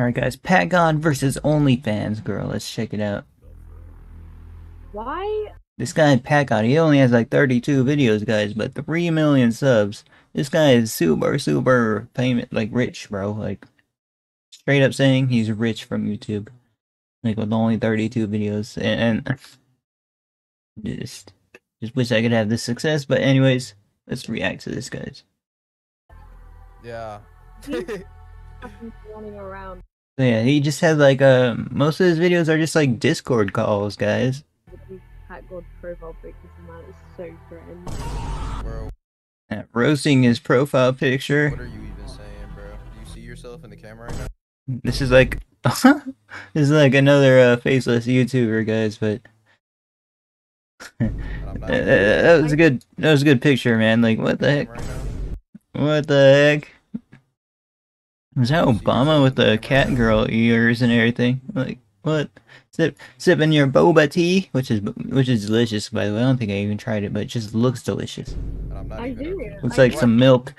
Alright guys, Packgod versus OnlyFans girl. Let's check it out. Why? This guy Packgod, he only has like 32 videos, guys, but 3 million subs. This guy is super, super rich, bro. Like, straight up saying he's rich from YouTube. Like, with only 32 videos. And just wish I could have this success. But anyways, let's react to this, guys. Yeah. Running around. So yeah, he just had like most of his videos are just like Discord calls, guys. Packgod profile picture, man, is so cringe. Bro. Yeah, roasting his profile picture. What are you even saying, bro? Do you see yourself in the camera right now? This is like another faceless YouTuber, guys, but that was a good picture, man. Like, what the heck? What the heck? Is that Obama with the cat girl ears and everything? Like, what? Sipping your boba tea, which is delicious, by the way. I don't think I even tried it, but it just looks delicious. Looks like some milk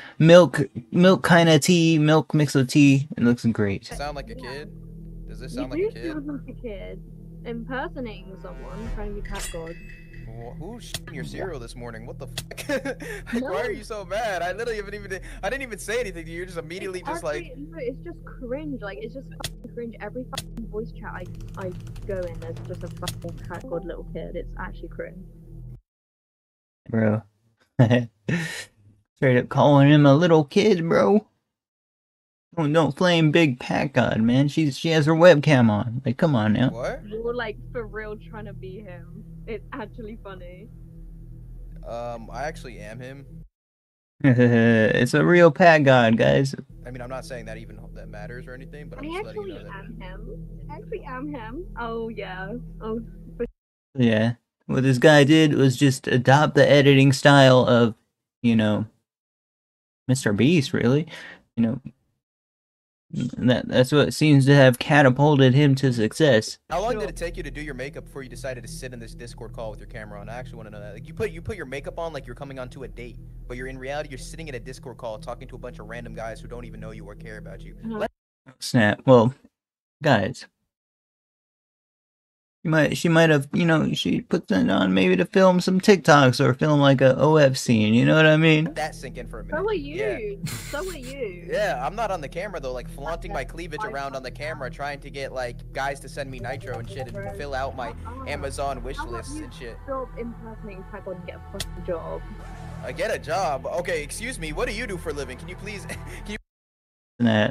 kind of tea, milk mixed with tea. It looks great. Does it sound like a kid? Does this sound like a kid? You do sound like a kid. Impersonating someone, trying to be Packgod. Who's shitting your cereal this morning? What the fuck? Like, no. Why are you so mad? I literally haven't even. I didn't even say anything to you. You're just immediately No, it's just cringe. Like, it's just fucking cringe. Every fucking voice chat I go in, there's just a fucking Packgod little kid. It's actually cringe. Bro, straight up calling him a little kid, bro. Don't flame big Packgod, man. She has her webcam on. Like, come on now. What? You're like for real trying to be him. It's actually funny. I actually am him. It's a real Packgod, guys. I mean, I'm not saying that even that matters or anything, but I'm just letting you know that. I actually am him. Oh yeah. Oh. For yeah. What this guy did was just adopt the editing style of, you know, Mr. Beast. Really, you know. That's what seems to have catapulted him to success. How long did it take you to do your makeup before you decided to sit in this Discord call with your camera on? I actually want to know that. Like, you put your makeup on like you're coming onto a date, but you're in reality you're sitting in a Discord call talking to a bunch of random guys who don't even know you or care about you. Snap. Well, guys, she might have, you know, she put that on maybe to film some TikToks or film like a OF scene, you know what I mean? Let that sink in for a minute. So are you. Yeah. So are you. Yeah, I'm not on the camera though, like flaunting my cleavage around on the camera, trying to get like guys to send me Nitro and shit and fill out my Amazon wish lists and shit. Get a fucking job. I get a job. Okay, excuse me, what do you do for a living? Can you please Nah.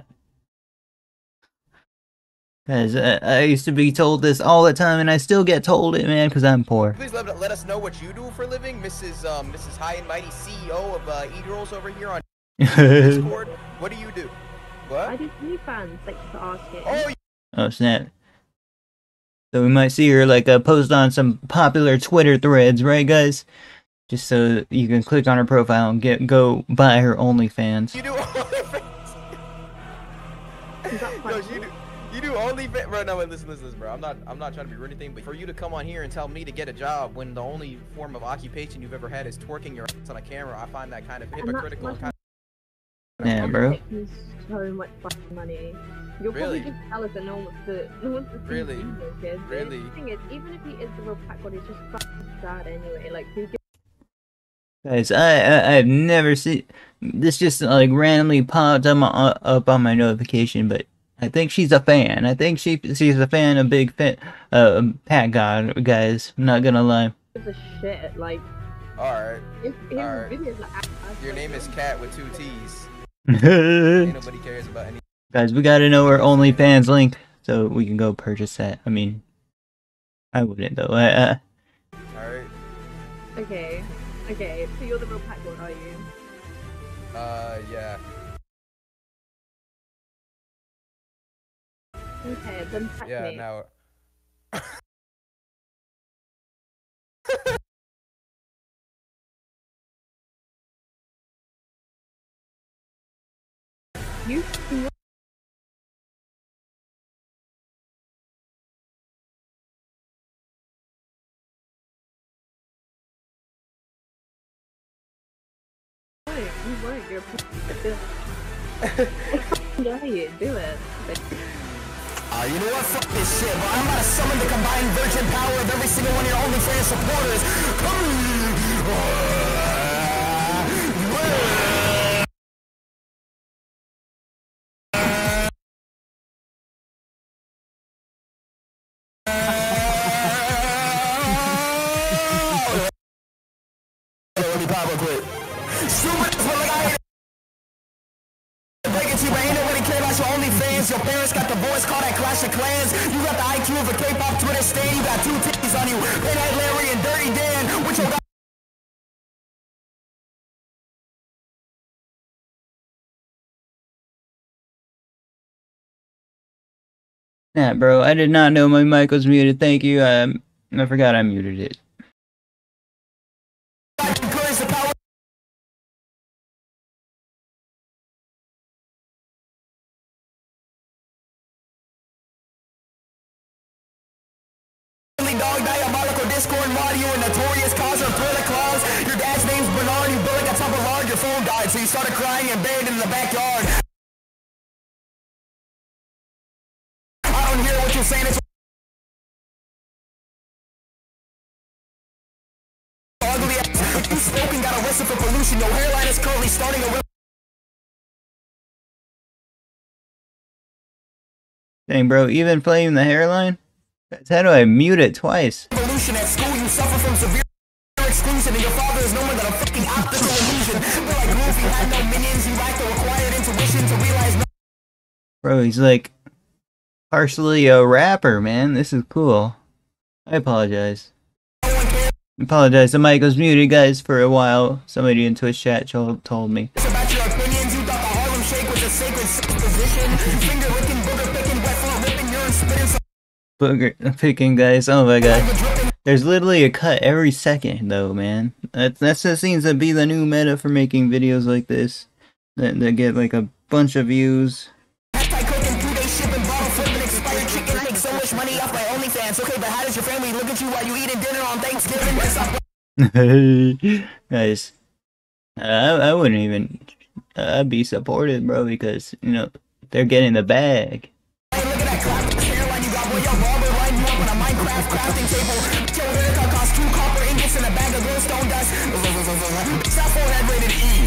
As I used to be told this all the time, and I still get told it, man, because I'm poor. Please let us know what you do for a living, Mrs. High and Mighty CEO of E-Girls over here on Discord. What do you do? What? I do OnlyFans. Thanks for asking. Oh snap! So we might see her like post on some popular Twitter threads, right, guys? Just so you can click on her profile and go buy her OnlyFans. You do OnlyFans. No, you do. You do OnlyFans, bro. No, wait, listen, bro. I'm not trying to be rude or anything, but for you to come on here and tell me to get a job when the only form of occupation you've ever had is twerking your ass on a camera, I find that kind of hypocritical. Yeah, bro. So much fucking money. You're probably just jealous and no one's to really, kids. Really. The thing is, even if he is the real Packgod, he's just fucking sad anyway. Like, he gets. Guys, I've never seen this. Just like randomly popped up on my notification, but. I think she's a fan. I think she's a fan of big fan, Packgod, guys. I'm not gonna lie. It's a shit, like. Alright. Alright. Your name is Cat with 2 T's. Ain't nobody cares about any. Guys, we gotta know her OnlyFans link so we can go purchase that. I mean, I wouldn't though. Alright. Okay. So you're the real Packgod, are you? Yeah. Okay, then yeah, now. You. You won't. You're a. Don't you do it? You know what? Fuck this shit, but I'm about to summon the combined virgin power of every single one of your OnlyFans supporters. Come let me pop up quick. But ain't nobody care about your OnlyFans. Your parents got the voice, call that Clash of Clans. You got the IQ of a K-Pop Twitter stan. You got two titties on you, Pinhead Larry and Dirty Dan. With your nah, bro, I did not know my mic was muted. Thank you. I forgot I muted it. Dog, diabolical, Discord, Mario, and notorious cause of Twitter claws. Your dad's name's Bernard, you built like a top of hard, your phone died, so you started crying and buried it in the backyard. I don't hear what you're saying, it's ugly ass. You spoke and got arrested for pollution, your hairline is currently starting a dang, bro, even flaming the hairline? How do I mute it twice? Evolution at school, you suffer from severe exclusion, and your father is no more than a fucking optical illusion. But like Groovy had no minions, you lack the required intuition to realize no. Bro, he's like partially a rapper, man. This is cool. I apologize. No one cares. I apologize. The mic was muted, guys, for a while. Somebody in Twitch chat told me. It's about your opinions. You thought the Harlem Shake was a sacred position. Finger licking, booger picking, wet floor ripping, urine spitting. Booger picking, guys. Oh my god. There's literally a cut every second, though, man. That's just seems to be the new meta for making videos like this. That get like a bunch of views. Hashtag cooking, 2-day shipping, bottle flipping, expired chicken. I make so much money off my OnlyFans. Okay, but how does your family look at you while you eating dinner on Thanksgiving? Guys, I wouldn't even. I'd be supportive, bro, because, you know, they're getting the bag. Crafting table, your haircut costs 2 copper ingots and a bag of glowstone dust. Stop forehead rated E.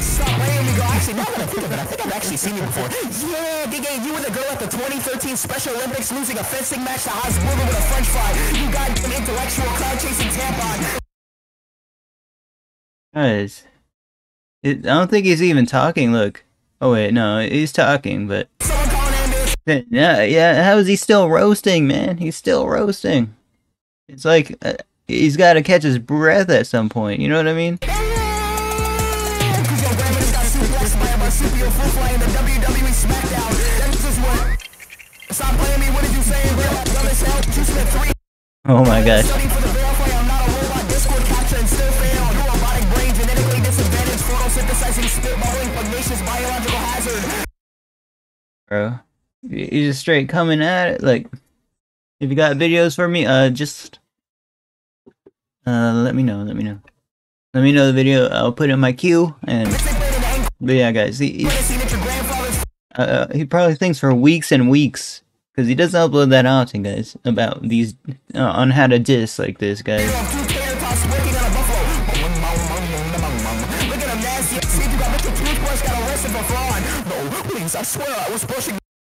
Stop playing me, girl. Actually, now that I think of it, I think I've actually seen you before. Yeah, Digga, you were the girl at the 2013 Special Olympics losing a fencing match to Haas Woman with a French fry. You got an intellectual cloud chasing tampon. Guys, I don't think he's even talking. Look. Oh wait, no, he's talking, but. Yeah, how is he still roasting, man? He's still roasting. It's like he's got to catch his breath at some point, you know what I mean? Oh my gosh. Bro. You just straight coming at it, like, if you got videos for me, just, let me know. Let me know the video, I'll put it in my queue, and, but yeah, guys, he probably thinks for weeks and weeks, because he doesn't upload that often, guys, about these, on how to diss like this, guys.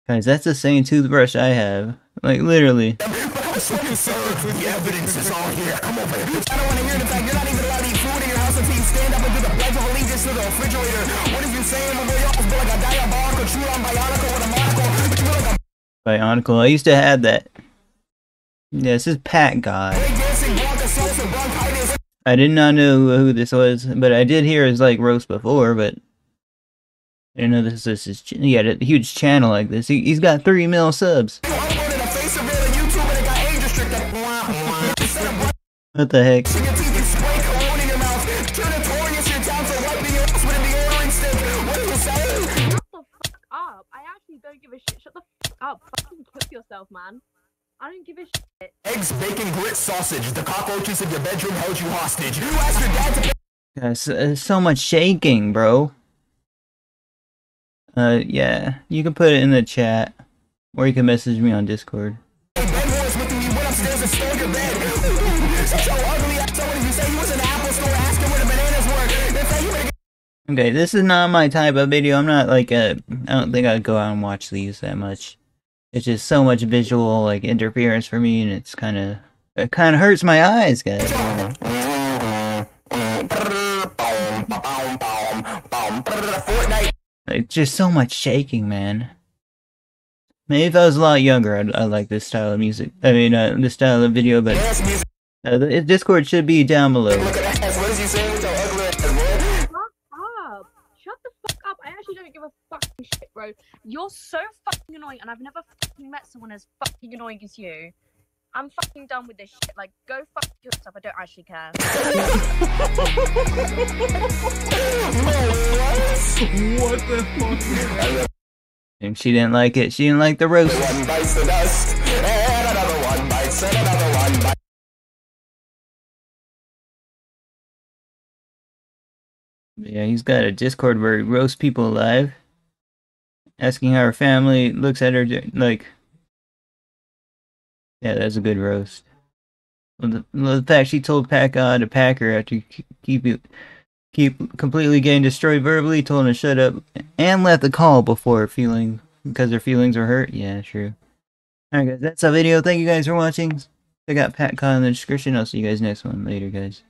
Guys, that's the same toothbrush I have. Like, literally. But I was fucking served with the evidence is all here. Come over here. I don't want to hear the fact you're not even allowed to eat food in your house until you stand up and do the pledge of allegiance to the refrigerator. What is you saying when you're off like a diabolical true on Bionicle with a monocle? Like a Bionicle, I used to have that. Yeah, this is Packgod. I did not know who this was, but I did hear his, like, roast before, but... You know this is he had a huge channel like this. He's got 3 million subs. What the heck? Shut the fuck up! I actually don't give a shit. Shut the fuck up! Fucking kill yourself, man. I don't give a shit. Eggs, bacon, grit, sausage. The cockroaches in your bedroom held you hostage. You asked your dad to. Guys, so much shaking, bro. Yeah, you can put it in the chat. Or you can message me on Discord. Okay, this is not my type of video. I'm not like a... I don't think I'd go out and watch these that much. It's just so much visual like interference for me, and it's kind of... It kind of hurts my eyes, guys. Like, just so much shaking, man. Maybe if I was a lot younger, I'd like this style of music. I mean, this style of video, but... the Discord should be down below. Bro, you're so fucking annoying, and I've never fucking met someone as fucking annoying as you. I'm fucking done with this shit. Like, go fuck yourself. I don't actually care. What the fuck? And she didn't like it. She didn't like the roast. One bites the dust, and another one bites, and another one bites. Yeah, he's got a Discord where he roasts people alive. Asking how her family looks at her, like... Yeah, that's a good roast. Well, the fact she told Packgod to pack her after keep completely getting destroyed verbally, told him to shut up, and left the call before feeling... because her feelings were hurt. Yeah, true. Alright guys, that's our video. Thank you guys for watching. Check out Packgod in the description. I'll see you guys next one. Later, guys.